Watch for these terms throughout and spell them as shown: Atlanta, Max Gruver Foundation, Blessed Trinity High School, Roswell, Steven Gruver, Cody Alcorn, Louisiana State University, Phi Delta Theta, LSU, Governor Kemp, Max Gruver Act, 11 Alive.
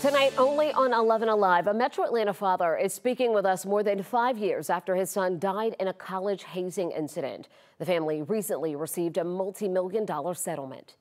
Tonight, only on 11 Alive, a Metro Atlanta father is speaking with us more than 5 years after his son died in a college hazing incident. The family recently received a multi-million-dollar settlement.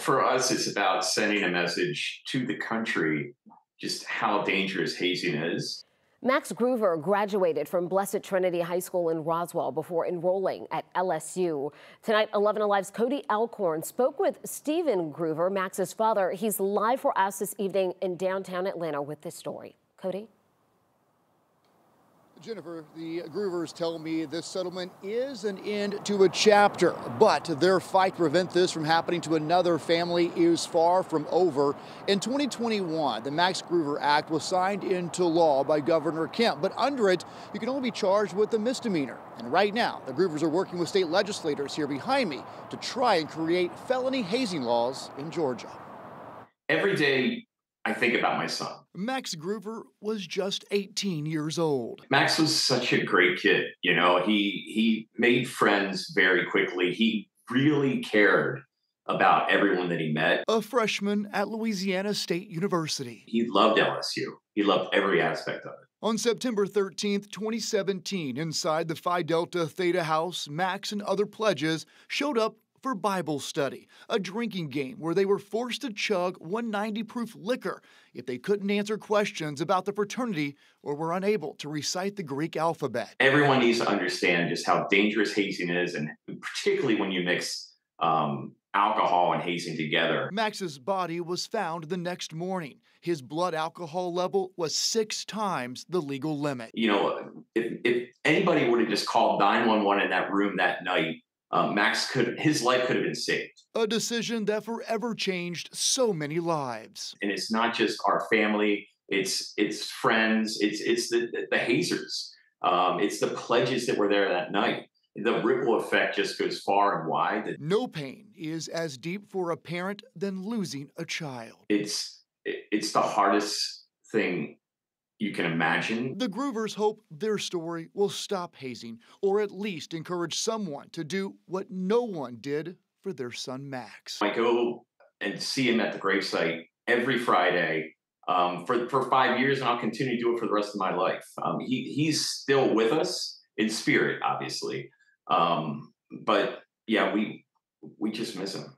For us, it's about sending a message to the country just how dangerous hazing is. Max Gruver graduated from Blessed Trinity High School in Roswell before enrolling at LSU. Tonight, 11 Alive's Cody Alcorn spoke with Steven Gruver, Max's father. He's live for us this evening in downtown Atlanta with this story. Cody? Jennifer, the Gruvers tell me this settlement is an end to a chapter, but their fight to prevent this from happening to another family is far from over. In 2021, the Max Gruver Act was signed into law by Governor Kemp, but under it, you can only be charged with a misdemeanor. And right now, the Gruvers are working with state legislators here behind me to try and create felony hazing laws in Georgia. Every day, I think about my son. Max Gruver was just 18 years old. Max was such a great kid. You know, he made friends very quickly. He really cared about everyone that he met. A freshman at Louisiana State University. He loved LSU. He loved every aspect of it. On September 13th, 2017, inside the Phi Delta Theta house, Max and other pledges showed up for Bible study, a drinking game where they were forced to chug 190-proof liquor if they couldn't answer questions about the fraternity or were unable to recite the Greek alphabet. Everyone needs to understand just how dangerous hazing is, and particularly when you mix alcohol and hazing together. Max's body was found the next morning. His blood alcohol level was 6 times the legal limit. You know, if anybody would have just called 911 in that room that night, his life could have been saved. A decision that forever changed so many lives. And it's not just our family, it's friends, it's the hazers, it's the pledges that were there that night. The ripple effect just goes far and wide. No pain is as deep for a parent than losing a child. It's the hardest thing you can imagine. The Gruvers hope their story will stop hazing, or at least encourage someone to do what no one did for their son Max. I go and see him at the gravesite every Friday for 5 years, and I'll continue to do it for the rest of my life. He's still with us in spirit, obviously, but yeah, we just miss him.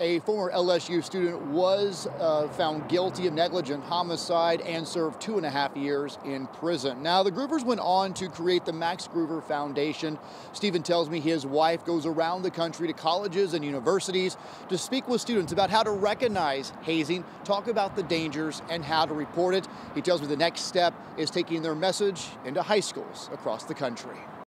A former LSU student was found guilty of negligent homicide and served 2.5 years in prison. Now, the Gruvers went on to create the Max Gruver Foundation. Steven tells me his wife goes around the country to colleges and universities to speak with students about how to recognize hazing, talk about the dangers, and how to report it. He tells me the next step is taking their message into high schools across the country.